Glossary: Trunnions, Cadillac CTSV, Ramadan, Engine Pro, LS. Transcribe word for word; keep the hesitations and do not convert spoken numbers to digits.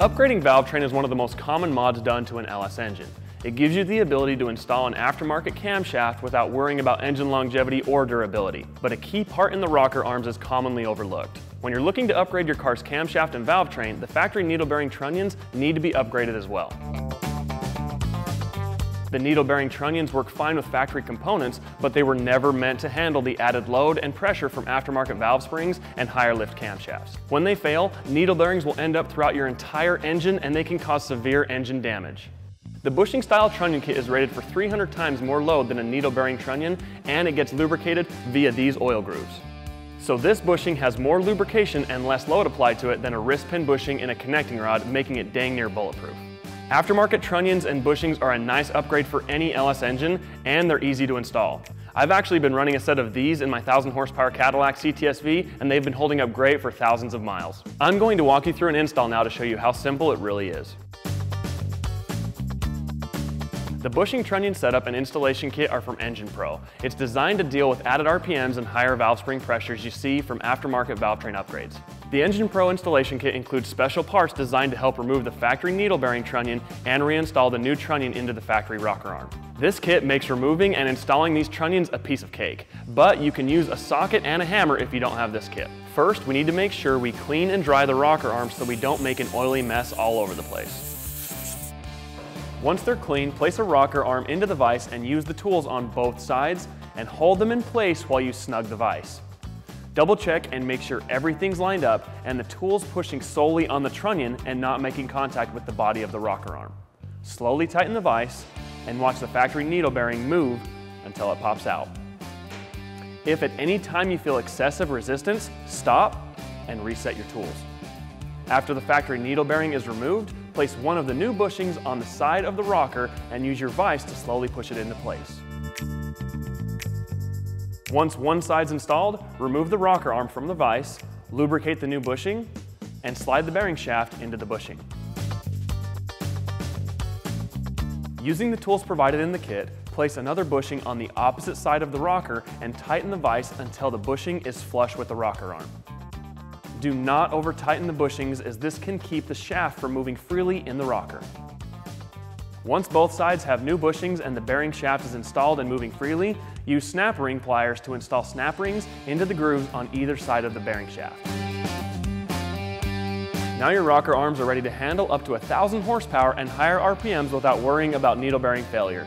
Upgrading valve train is one of the most common mods done to an L S engine. It gives you the ability to install an aftermarket camshaft without worrying about engine longevity or durability, but a key part in the rocker arms is commonly overlooked. When you're looking to upgrade your car's camshaft and valve train, the factory needle-bearing trunnions need to be upgraded as well. The needle-bearing trunnions work fine with factory components, but they were never meant to handle the added load and pressure from aftermarket valve springs and higher lift camshafts. When they fail, needle bearings will end up throughout your entire engine and they can cause severe engine damage. The bushing style trunnion kit is rated for three hundred times more load than a needle bearing trunnion, and it gets lubricated via these oil grooves. So this bushing has more lubrication and less load applied to it than a wrist pin bushing in a connecting rod, making it dang near bulletproof. Aftermarket trunnions and bushings are a nice upgrade for any L S engine, and they're easy to install. I've actually been running a set of these in my one thousand horsepower Cadillac C T S V, and they've been holding up great for thousands of miles. I'm going to walk you through an install now to show you how simple it really is. The bushing trunnion setup and installation kit are from Engine Pro. It's designed to deal with added R P Ms and higher valve spring pressures you see from aftermarket valve train upgrades. The Engine Pro installation kit includes special parts designed to help remove the factory needle bearing trunnion and reinstall the new trunnion into the factory rocker arm. This kit makes removing and installing these trunnions a piece of cake, but you can use a socket and a hammer if you don't have this kit. First, we need to make sure we clean and dry the rocker arms so we don't make an oily mess all over the place. Once they're clean, place a rocker arm into the vise and use the tools on both sides and hold them in place while you snug the vise. Double check and make sure everything's lined up and the tool's pushing solely on the trunnion and not making contact with the body of the rocker arm. Slowly tighten the vise and watch the factory needle bearing move until it pops out. If at any time you feel excessive resistance, stop and reset your tools. After the factory needle bearing is removed, place one of the new bushings on the side of the rocker and use your vise to slowly push it into place. Once one side's installed, remove the rocker arm from the vise, lubricate the new bushing, and slide the bearing shaft into the bushing. Using the tools provided in the kit, place another bushing on the opposite side of the rocker and tighten the vise until the bushing is flush with the rocker arm. Do not over-tighten the bushings, as this can keep the shaft from moving freely in the rocker. Once both sides have new bushings and the bearing shaft is installed and moving freely, use snap ring pliers to install snap rings into the grooves on either side of the bearing shaft. Now your rocker arms are ready to handle up to one thousand horsepower and higher R P Ms without worrying about needle bearing failure.